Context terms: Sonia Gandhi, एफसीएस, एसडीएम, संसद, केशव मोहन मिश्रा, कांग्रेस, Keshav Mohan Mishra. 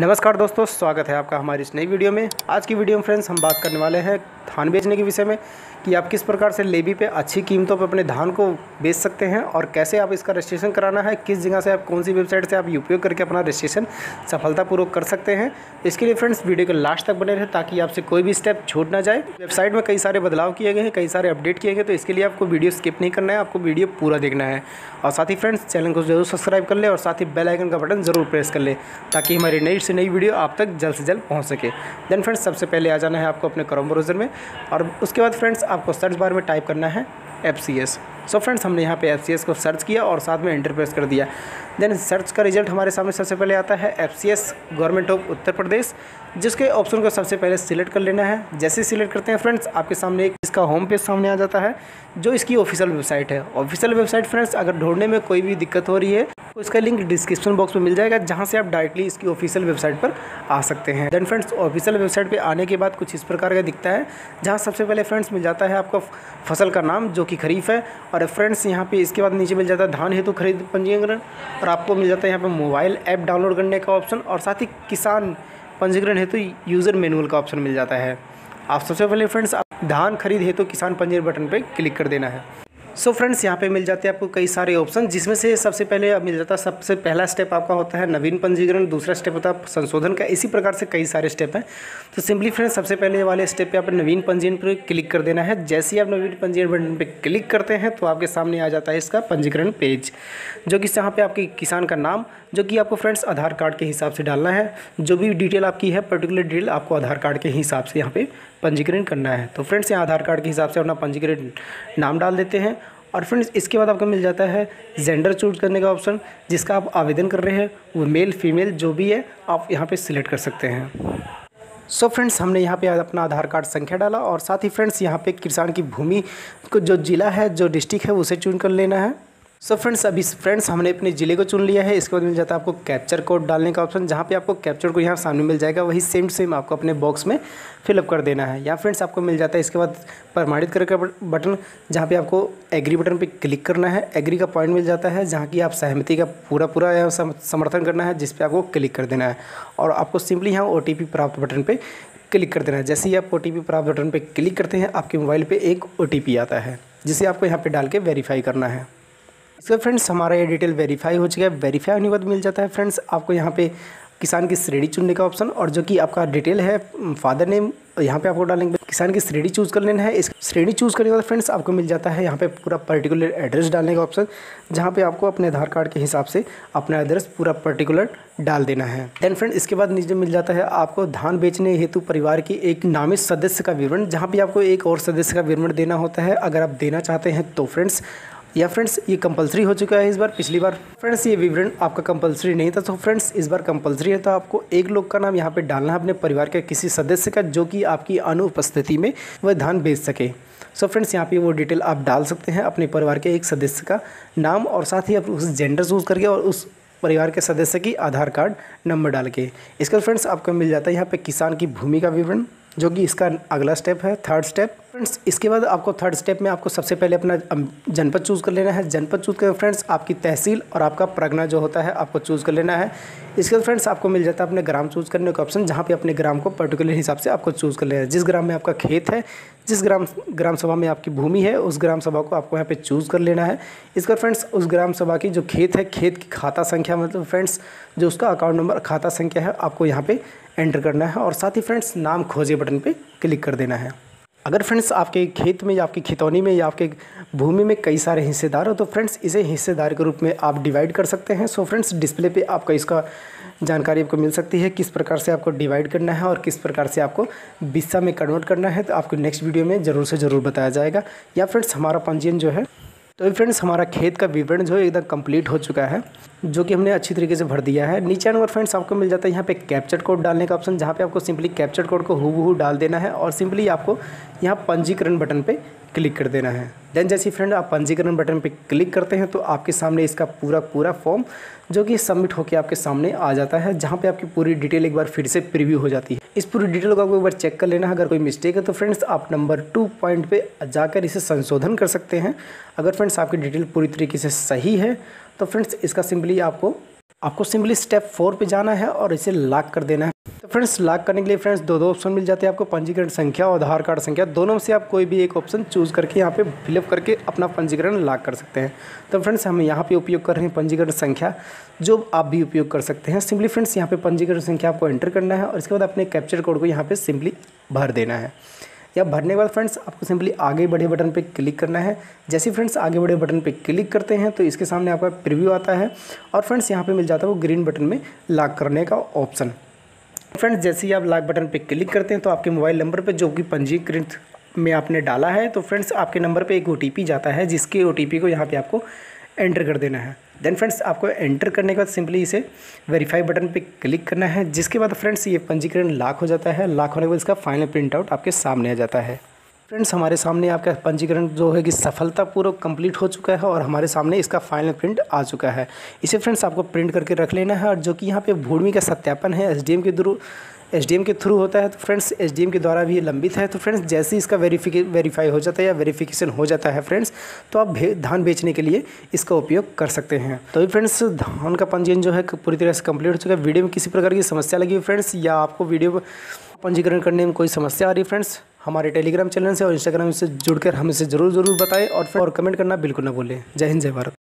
नमस्कार दोस्तों, स्वागत है आपका हमारी इस नई वीडियो में। आज की वीडियो में फ्रेंड्स हम बात करने वाले हैं धान बेचने के विषय में कि आप किस प्रकार से लेबी पे अच्छी कीमतों पे अपने धान को बेच सकते हैं और कैसे आप इसका रजिस्ट्रेशन कराना है, किस जगह से आप कौन सी वेबसाइट से आप उपयोग करके अपना रजिस्ट्रेशन सफलतापूर्वक कर सकते हैं। इसके लिए फ्रेंड्स वीडियो के लास्ट तक बने रहे ताकि आपसे कोई भी स्टेप छूट ना जाए। वेबसाइट में कई सारे बदलाव किए गए हैं, कई सारे अपडेट किए गए, तो इसके लिए आपको वीडियो स्किप नहीं करना है, आपको वीडियो पूरा देखना है। और साथ ही फ्रेंड्स चैनल को जरूर सब्सक्राइब कर लें और साथ ही बेल आइकन का बटन ज़रूर प्रेस कर लें ताकि हमारी नई से नई वीडियो आप तक जल्द से जल्द पहुँच सके। देन फ्रेंड्स सबसे पहले आ जाना है आपको अपने क्रोम ब्राउज़र में और उसके बाद फ्रेंड्स आपको सर्च बार में टाइप करना है एफसीएस। सो फ्रेंड्स हमने यहाँ पे एफसीएस को सर्च किया और साथ में एंटर प्रेस कर दिया। देन सर्च का रिजल्ट हमारे सामने सबसे पहले आता है एफसीएस government of Uttar Pradesh, जिसके ऑप्शन को सबसे पहले सिलेक्ट कर लेना है। जैसे सिलेक्ट करते हैं फ्रेंड्स आपके सामने एक इसका होम पेज सामने आ जाता है जो इसकी ऑफिशियल वेबसाइट है। ऑफिशियल वेबसाइट फ्रेंड्स अगर ढूंढने में कोई भी दिक्कत हो रही है तो इसका लिंक डिस्क्रिप्शन बॉक्स में मिल जाएगा, जहाँ से आप डायरेक्टली इसकी ऑफिशियल वेबसाइट पर आ सकते हैं। देन फ्रेंड्स ऑफिशियल वेबसाइट पर आने के बाद कुछ इस प्रकार का दिखता है, जहाँ सबसे पहले फ्रेंड्स मिल जाता है आपका फसल का नाम जो कि खरीफ है, और फ्रेंड्स यहाँ पे इसके बाद नीचे मिल जाता है धान हेतु खरीद पंजीकरण, और आपको मिल जाता है यहाँ पे मोबाइल ऐप डाउनलोड करने का ऑप्शन और साथ ही किसान पंजीकरण हेतु यूज़र मैनुअल का ऑप्शन मिल जाता है। आप सबसे पहले फ्रेंड्स धान खरीद हेतु किसान पंजीकरण बटन पे क्लिक कर देना है। सो फ्रेंड्स यहाँ पे मिल जाते हैं आपको कई सारे ऑप्शन, जिसमें से सबसे पहले मिल जाता है, सबसे पहला स्टेप आपका होता है नवीन पंजीकरण, दूसरा स्टेप होता है संशोधन का, इसी प्रकार से कई सारे स्टेप हैं। तो सिंपली फ्रेंड्स सबसे पहले वाले स्टेप पे आप नवीन पंजीकरण पर क्लिक कर देना है। जैसे ही आप नवीन पंजीकरण बटन पर क्लिक करते हैं तो आपके सामने आ जाता है इसका पंजीकरण पेज, जो कि यहाँ पर आपके किसान का नाम जो कि आपको फ्रेंड्स आधार कार्ड के हिसाब से डालना है। जो भी डिटेल आपकी है पर्टिकुलर डिटेल आपको आधार कार्ड के हिसाब से यहाँ पर पंजीकरण करना है। तो फ्रेंड्स यहाँ आधार कार्ड के हिसाब से अपना पंजीकरण नाम डाल देते हैं। और फ्रेंड्स इसके बाद आपको मिल जाता है जेंडर चूज करने का ऑप्शन, जिसका आप आवेदन कर रहे हैं वो मेल फीमेल जो भी है आप यहाँ पे सिलेक्ट कर सकते हैं। सो फ्रेंड्स हमने यहाँ पे अपना आधार कार्ड संख्या डाला और साथ ही फ्रेंड्स यहाँ पे किसान की भूमि को जो जिला है जो डिस्ट्रिक्ट है उसे चूज कर लेना है। सो फ्रेंड्स अभी फ्रेंड्स हमने अपने ज़िले को चुन लिया है। इसके बाद मिल जाता है आपको कैप्चर कोड डालने का ऑप्शन, जहाँ पे आपको कैप्चर कोड यहाँ सामने मिल जाएगा, वही सेम आपको अपने बॉक्स में फिलअप कर देना है। यहाँ फ्रेंड्स आपको मिल जाता है इसके बाद प्रमाणित करने का बटन, जहाँ पे आपको एग्री बटन पे क्लिक करना है। एग्री का पॉइंट मिल जाता है जहाँ की आप सहमति का पूरा यहाँ समर्थन करना है, जिस पर आपको क्लिक कर देना है और आपको सिंपली यहाँ OTP प्राप्त बटन पर क्लिक कर देना है। जैसे ही आप OTP प्राप्त बटन पर क्लिक करते हैं आपके मोबाइल पर एक OTP आता है, जिसे आपको यहाँ पर डाल के वेरीफाई करना है। इसका फ्रेंड्स हमारा ये डिटेल वेरीफाई हो चुका है। वेरीफाई होने के बाद मिल जाता है फ्रेंड्स आपको यहाँ पे किसान की श्रेणी चुनने का ऑप्शन, और जो कि आपका डिटेल है फादर नेम यहाँ पे आपको डालेंगे, किसान की श्रेणी चूज़ कर लेना है। इस श्रेणी चूज़ करने के बाद फ्रेंड्स आपको मिल जाता है यहाँ पे पूरा पर्टिकुलर एड्रेस डालने का ऑप्शन, जहाँ पे आपको अपने आधार कार्ड के हिसाब से अपना एड्रेस पूरा पर्टिकुलर डाल देना है। देन फ्रेंड इसके बाद नीचे मिल जाता है आपको धान बेचने हेतु परिवार की एक नामित सदस्य का विवरण, जहाँ पर आपको एक और सदस्य का विवरण देना होता है अगर आप देना चाहते हैं तो। फ्रेंड्स ये कंपलसरी हो चुका है इस बार, पिछली बार फ्रेंड्स ये विवरण आपका कंपलसरी नहीं था, तो फ्रेंड्स इस बार कंपलसरी है। तो आपको एक लोग का नाम यहाँ पे डालना है अपने परिवार के किसी सदस्य का, जो कि आपकी अनुपस्थिति में वह धान बेच सके। सो फ्रेंड्स यहाँ पे वो डिटेल आप डाल सकते हैं अपने परिवार के एक सदस्य का नाम और साथ ही आप उस जेंडर चूज़ करके और उस परिवार के सदस्य की आधार कार्ड नंबर डाल के। इसका फ्रेंड्स आपको मिल जाता है यहाँ पर किसान की भूमि का विवरण, जो कि इसका अगला स्टेप है, थर्ड स्टेप। फ्रेंड्स इसके बाद आपको थर्ड स्टेप में आपको सबसे पहले अपना जनपद चूज़ कर लेना है। जनपद चूज़ कर फ्रेंड्स आपकी तहसील और आपका परगना जो होता है आपको चूज़ कर लेना है। इसके बाद फ्रेंड्स आपको मिल जाता है अपने ग्राम चूज़ करने का ऑप्शन, जहाँ पे अपने ग्राम को पर्टिकुलर हिसाब से आपको चूज़ कर लेना है। जिस ग्राम में आपका खेत है, जिस ग्राम सभा में आपकी भूमि है, उस ग्राम सभा को आपको यहाँ पे चूज़ कर लेना है। इसके बाद फ्रेंड्स उस ग्राम सभा की जो खेत है, खेत की खाता संख्या मतलब फ्रेंड्स जो उसका अकाउंट नंबर खाता संख्या है आपको यहाँ पे एंटर करना है, और साथ ही फ्रेंड्स नाम खोजे बटन पे क्लिक कर देना है। अगर फ्रेंड्स आपके खेत में या आपकी खितौनी में या आपके भूमि में कई सारे हिस्सेदार हो तो फ्रेंड्स इसे हिस्सेदार के रूप में आप डिवाइड कर सकते हैं। सो फ्रेंड्स डिस्प्ले पे आपका इसका जानकारी आपको मिल सकती है किस प्रकार से आपको डिवाइड करना है और किस प्रकार से आपको बिस्सा में कन्वर्ट करना है, तो आपको नेक्स्ट वीडियो में ज़रूर से ज़रूर बताया जाएगा। या फ्रेंड्स हमारा पंजीयन जो है, तो फ्रेंड्स हमारा खेत का विवरण जो है एकदम कंप्लीट हो चुका है, जो कि हमने अच्छी तरीके से भर दिया है। नीचे आने पर फ्रेंड्स आपको मिल जाता है यहाँ पे कैप्चर कोड डालने का ऑप्शन, जहाँ पे आपको सिंपली कैप्चर कोड को हूबहू डाल देना है और सिंपली आपको यहाँ पंजीकरण बटन पे क्लिक कर देना है। देन जैसे फ्रेंड आप पंजीकरण बटन पे क्लिक करते हैं तो आपके सामने इसका पूरा फॉर्म जो कि सबमिट होकर आपके सामने आ जाता है, जहाँ पे आपकी पूरी डिटेल एक बार फिर से प्रीव्यू हो जाती है। इस पूरी डिटेल को आपको एक बार चेक कर लेना है, अगर कोई मिस्टेक है तो फ्रेंड्स आप नंबर 2 पॉइंट पे जाकर इसे संशोधन कर सकते हैं। अगर फ्रेंड्स आपकी डिटेल पूरी तरीके से सही है तो फ्रेंड्स इसका सिंपली आपको आपको सिंपली स्टेप 4 पे जाना है और इसे लॉक कर देना है। तो फ्रेंड्स लॉक करने के लिए फ्रेंड्स दो ऑप्शन मिल जाते हैं आपको, पंजीकरण संख्या और आधार कार्ड संख्या, दोनों में से आप कोई भी एक ऑप्शन चूज़ करके यहाँ पे फिलअप करके अपना पंजीकरण लॉक कर सकते हैं। तो फ्रेंड्स हम यहाँ पे उपयोग कर रहे हैं पंजीकरण संख्या, जो आप भी उपयोग कर सकते हैं। सिंपली फ्रेंड्स यहाँ पे पंजीकरण संख्या आपको एंटर करना है और इसके बाद अपने कैप्चर कोड को यहाँ पर सिंपली भर देना है। या भरने के बाद फ्रेंड्स आपको सिंपली आगे बढ़े बटन पे क्लिक करना है। जैसे फ्रेंड्स आगे बढ़े बटन पे क्लिक करते हैं तो इसके सामने आपका प्रीव्यू आता है और फ्रेंड्स यहाँ पे मिल जाता है वो ग्रीन बटन में लॉक करने का ऑप्शन। फ्रेंड्स जैसे ही आप लॉक बटन पे क्लिक करते हैं तो आपके मोबाइल नंबर पर जो कि पंजीकृत में आपने डाला है तो फ्रेंड्स आपके नंबर पर एक OTP जाता है, जिसके OTP को यहाँ पर आपको एंटर कर देना है। देन फ्रेंड्स आपको एंटर करने के बाद सिंपली इसे वेरीफाई बटन पे क्लिक करना है, जिसके बाद फ्रेंड्स ये पंजीकरण लॉक हो जाता है। लॉक होने के बाद इसका फाइनल प्रिंटआउट आपके सामने आ जाता है। फ्रेंड्स हमारे सामने आपका पंजीकरण जो है कि सफलतापूर्वक कंप्लीट हो चुका है और हमारे सामने इसका फाइनल प्रिंट आ चुका है। इसे फ्रेंड्स आपको प्रिंट करके रख लेना है, और जो कि यहाँ पे भूमि का सत्यापन है एसडीएम के थ्रू होता है, तो फ्रेंड्स एसडीएम के द्वारा भी लंबित है। तो फ्रेंड्स जैसे ही इसका वेरीफाई हो जाता है या वेरीफिकेशन हो जाता है फ्रेंड्स, तो आप धान बेचने के लिए इसका उपयोग कर सकते हैं। तो फ्रेंड्स धान का पंजीकरण जो है पूरी तरह से कंप्लीट हो चुका है। वीडियो में किसी प्रकार की समस्या लगी फ्रेंड्स, या आपको वीडियो पंजीकरण करने में कोई समस्या आ रही फ्रेंड्स, हमारे टेलीग्राम चैनल से और इंस्टाग्राम से जुड़कर हमें से ज़रूर बताएं और कमेंट करना बिल्कुल ना भूलें। जय हिंद जय भारत।